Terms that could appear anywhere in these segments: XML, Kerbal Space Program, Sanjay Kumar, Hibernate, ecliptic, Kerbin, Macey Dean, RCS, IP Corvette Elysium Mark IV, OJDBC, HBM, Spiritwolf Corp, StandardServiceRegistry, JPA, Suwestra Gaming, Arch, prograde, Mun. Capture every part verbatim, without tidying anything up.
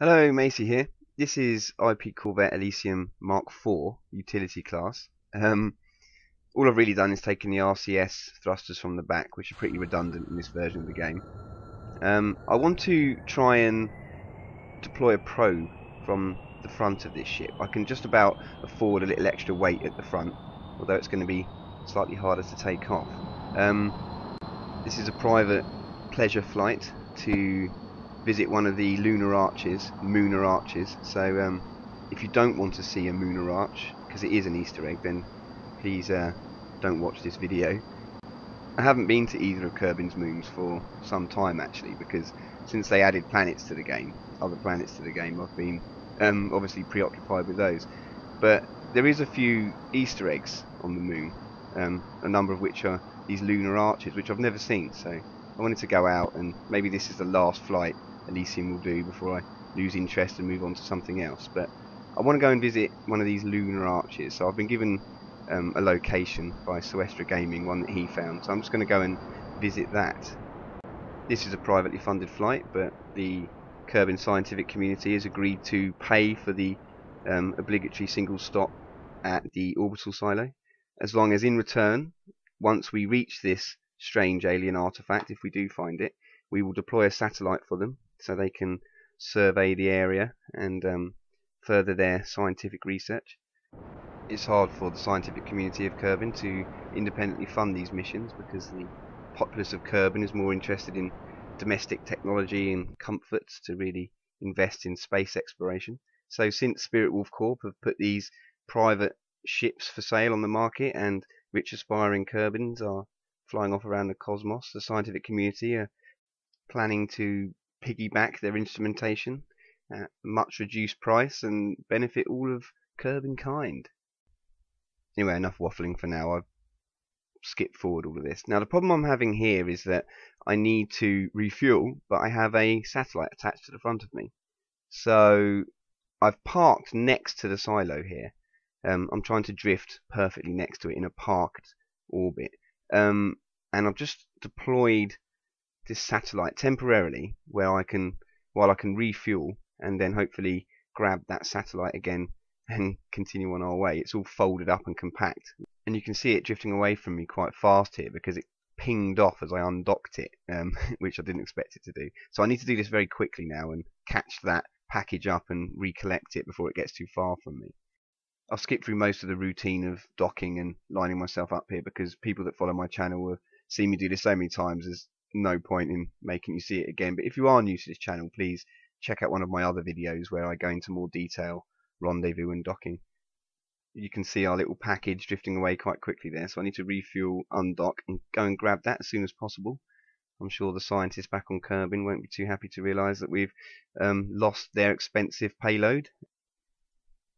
Hello, Macy here. This is I P Corvette Elysium Mark four, utility class. Um, all I've really done is taken the R C S thrusters from the back, which are pretty redundant in this version of the game. Um, I want to try and deploy a probe from the front of this ship. I can just about afford a little extra weight at the front, although it's going to be slightly harder to take off. Um, this is a private pleasure flight to visit one of the lunar arches, Moonar arches, so um, if you don't want to see a Moonar arch, because it is an Easter egg, then please uh, don't watch this video. I haven't been to either of Kerbin's moons for some time actually, because since they added planets to the game, other planets to the game, I've been um, obviously preoccupied with those. But there is a few Easter eggs on the moon, um, a number of which are these lunar arches, which I've never seen, so I wanted to go out, and maybe this is the last flight Elysium will do before I lose interest and move on to something else. But I want to go and visit one of these lunar arches, so I've been given um, a location by Suwestra Gaming, one that he found, so I'm just going to go and visit that. This is a privately funded flight, but the Kerbin scientific community has agreed to pay for the um, obligatory single stop at the orbital silo, as long as in return, once we reach this strange alien artifact, if we do find it, we will deploy a satellite for them, so they can survey the area and um, further their scientific research. It's hard for the scientific community of Kerbin to independently fund these missions, because the populace of Kerbin is more interested in domestic technology and comforts to really invest in space exploration. So since Spiritwolf Corp have put these private ships for sale on the market, and rich aspiring Kerbins are flying off around the cosmos, the scientific community are planning to piggyback their instrumentation at much reduced price and benefit all of Kerbin kind. Anyway, enough waffling for now. I've skipped forward all of this. Now, the problem I'm having here is that I need to refuel, but I have a satellite attached to the front of me. So I've parked next to the silo here. Um, I'm trying to drift perfectly next to it in a parked orbit. Um, and I've just deployed this satellite temporarily, where I can, while I can refuel, and then hopefully grab that satellite again and continue on our way. It's all folded up and compact, and you can see it drifting away from me quite fast here, because it pinged off as I undocked it, um, which I didn't expect it to do. So I need to do this very quickly now and catch that package up and recollect it before it gets too far from me. I've skipped through most of the routine of docking and lining myself up here, because people that follow my channel have seen me do this so many times, there's no point in making you see it again. But if you are new to this channel, please check out one of my other videos where I go into more detail, rendezvous and docking. You can see our little package drifting away quite quickly there, so I need to refuel, undock and go and grab that as soon as possible. I'm sure the scientists back on Kerbin won't be too happy to realise that we've um, lost their expensive payload.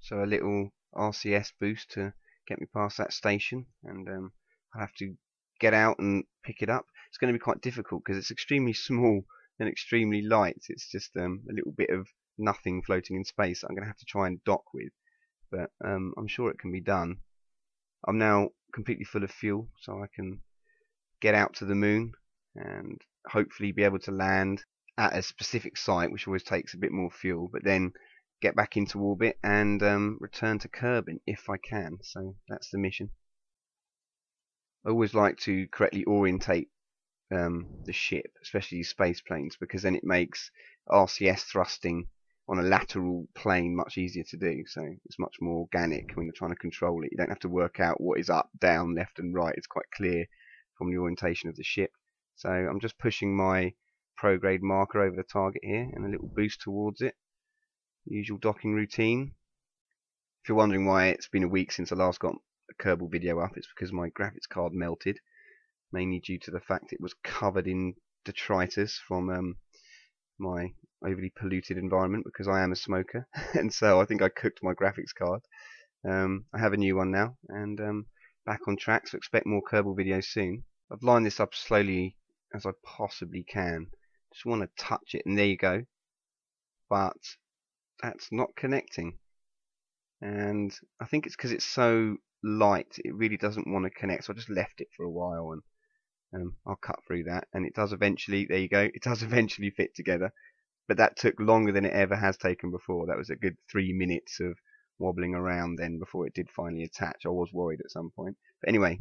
So a little R C S boost to get me past that station, and um, I'll have to get out and pick it up. It's going to be quite difficult because it's extremely small and extremely light. It's just um, a little bit of nothing floating in space that I'm going to have to try and dock with, but um, I'm sure it can be done. I'm now completely full of fuel, so I can get out to the moon and hopefully be able to land at a specific site, which always takes a bit more fuel, but then get back into orbit and um, return to Kerbin if I can. So that's the mission. I always like to correctly orientate um, the ship, especially space planes, because then it makes R C S thrusting on a lateral plane much easier to do. So it's much more organic when you're trying to control it. You don't have to work out what is up, down, left and right. It's quite clear from the orientation of the ship. So I'm just pushing my prograde marker over the target here and a little boost towards it. Usual docking routine. If you're wondering why it's been a week since I last got a Kerbal video up, it's because my graphics card melted, mainly due to the fact it was covered in detritus from um, my overly polluted environment, because I am a smoker and so I think I cooked my graphics card. um, I have a new one now and um, back on track, so expect more Kerbal videos soon. I've lined this up slowly as I possibly can, just want to touch it and there you go, but that's not connecting, and I think it's because it's so light it really doesn't want to connect, so I just left it for a while, and um, I'll cut through that, and it does eventually, there you go, it does eventually fit together. but that took longer than it ever has taken before. That was a good three minutes of wobbling around then before it did finally attach. I was worried at some point. But anyway,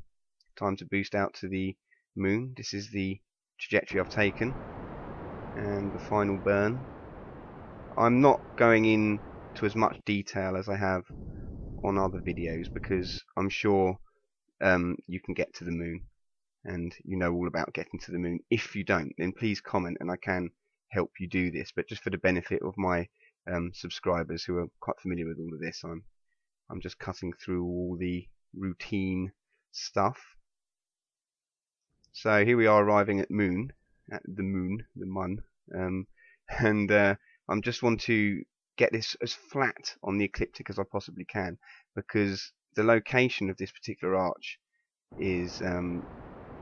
time to boost out to the moon. This is the trajectory I've taken and the final burn. I'm not going in to as much detail as I have on other videos because I'm sure um, you can get to the moon and you know all about getting to the moon. If you don't, then please comment and I can help you do this, but just for the benefit of my um, subscribers who are quite familiar with all of this, I'm I'm just cutting through all the routine stuff. So here we are arriving at moon, at the moon, the Mun, um, and uh, I just want to get this as flat on the ecliptic as I possibly can, because the location of this particular arch is um,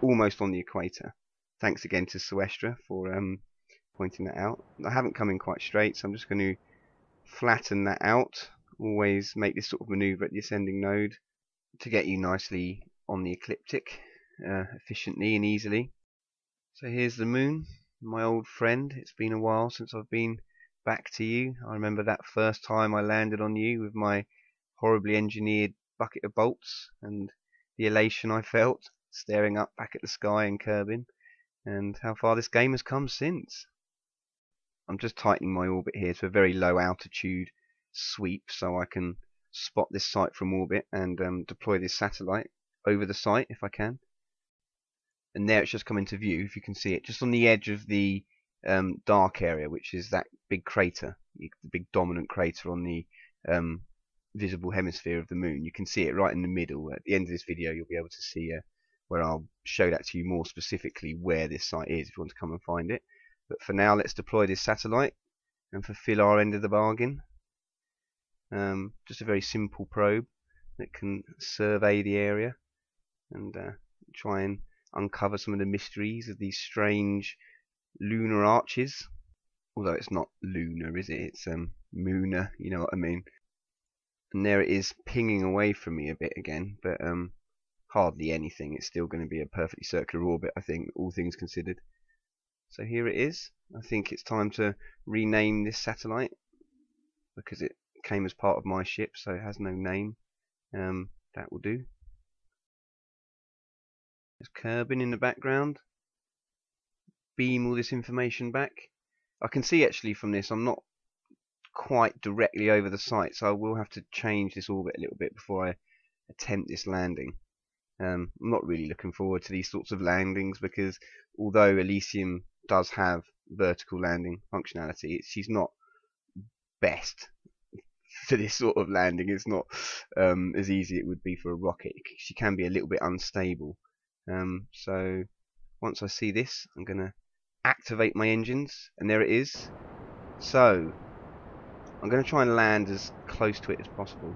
almost on the equator. Thanks again to Suwestra for um, pointing that out. I haven't come in quite straight, so I'm just going to flatten that out. Always make this sort of maneuver at the ascending node to get you nicely on the ecliptic, uh, efficiently and easily. So here's the moon, my old friend. It's been a while since I've been back to you. I remember that first time I landed on you with my horribly engineered bucket of bolts and the elation I felt staring up back at the sky in Kerbin, and how far this game has come since. I'm just tightening my orbit here to a very low altitude sweep so I can spot this site from orbit and um, deploy this satellite over the site if I can. And there it's just come into view, if you can see it, just on the edge of the um, dark area, which is that big crater, the big dominant crater on the um, visible hemisphere of the moon. You can see it right in the middle. At the end of this video you'll be able to see uh, where I'll show that to you more specifically where this site is if you want to come and find it. But for now, let's deploy this satellite and fulfill our end of the bargain. Um, just a very simple probe that can survey the area and uh, try and uncover some of the mysteries of these strange lunar arches. Although it's not lunar, is it? It's um, mooner, you know what I mean. And there it is, pinging away from me a bit again, but um, hardly anything. It's still going to be a perfectly circular orbit, I think, all things considered. So here it is. I think it's time to rename this satellite because it came as part of my ship, so it has no name. Um, that will do. There's Kerbin in the background. Beam all this information back. I can see actually from this I'm not quite directly over the site, so I will have to change this orbit a little bit before I attempt this landing. Um, I'm not really looking forward to these sorts of landings because although Elysium does have vertical landing functionality, it's, she's not best for this sort of landing. It's not um, as easy as it would be for a rocket. She can be a little bit unstable. Um, so once I see this, I'm going to activate my engines, and there it is. So I'm going to try and land as close to it as possible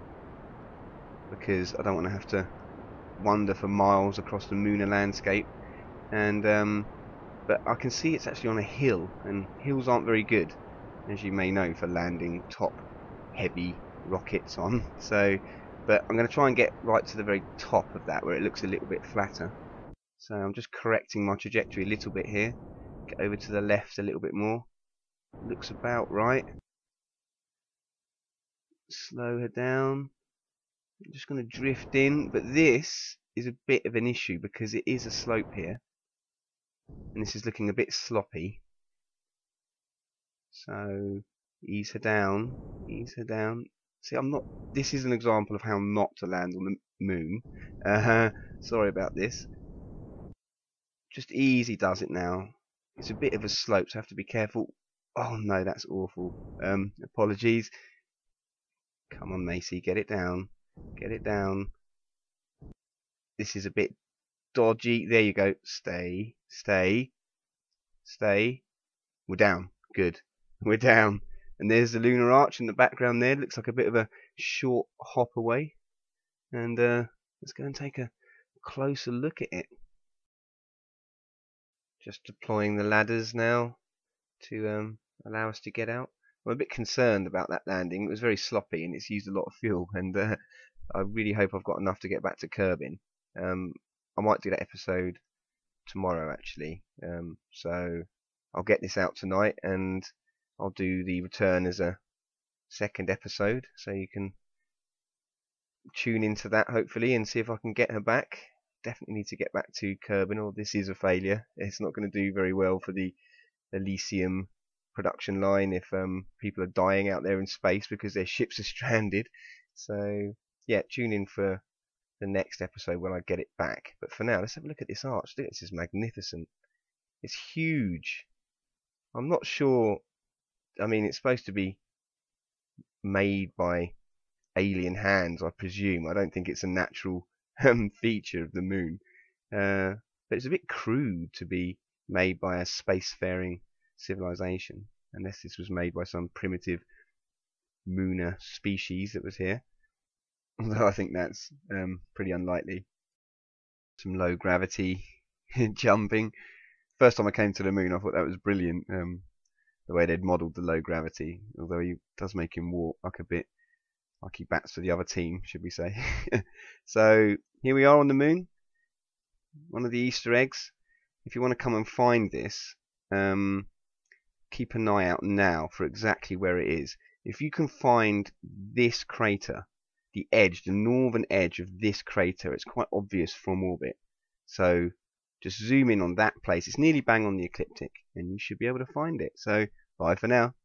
because I don't want to have to wander for miles across the lunar landscape. And um, but I can see it's actually on a hill, and hills aren't very good, as you may know, for landing top heavy rockets on. So, but I'm going to try and get right to the very top of that where it looks a little bit flatter. So I'm just correcting my trajectory a little bit here. Get over to the left a little bit more. Looks about right. Slow her down. I'm just going to drift in, but this is a bit of an issue because it is a slope here. And this is looking a bit sloppy. So ease her down, ease her down. See, I'm not. This is an example of how not to land on the moon. Uh, sorry about this. Just easy does it now. It's a bit of a slope, so I have to be careful. Oh no, that's awful. Um, apologies. Come on, Macy, get it down, get it down. This is a bit dodgy. There you go. Stay, stay, stay. We're down. Good. We're down. And there's the lunar arch in the background there. Looks like a bit of a short hop away. And uh, let's go and take a closer look at it. Just deploying the ladders now to um, allow us to get out. I'm a bit concerned about that landing. It was very sloppy and it's used a lot of fuel. And uh, I really hope I've got enough to get back to Kerbin. Um, I might do that episode tomorrow, actually. Um, so I'll get this out tonight and I'll do the return as a second episode, so you can tune into that hopefully and see if I can get her back. Definitely need to get back to Kerbin, or this is a failure. It's not going to do very well for the Elysium production line if um, people are dying out there in space because their ships are stranded. So yeah, tune in for the next episode when I get it back. But for now, let's have a look at this arch. Look, this is magnificent. It's huge. I'm not sure. I mean, it's supposed to be made by alien hands, I presume. I don't think it's a natural um, feature of the moon. Uh, but it's a bit crude to be made by a spacefaring civilization, unless this was made by some primitive Mooner species that was here, although I think that's um, pretty unlikely. Some low gravity jumping. First time I came to the moon, I thought that was brilliant, um, the way they'd modelled the low gravity, although he does make him walk like a bit like he bats for the other team, should we say. So here we are on the moon, one of the Easter eggs. If you want to come and find this, um, keep an eye out now for exactly where it is. If you can find this crater, the edge, the northern edge of this crater, it's quite obvious from orbit. So just zoom in on that place. It's nearly bang on the ecliptic, and you should be able to find it. So bye for now.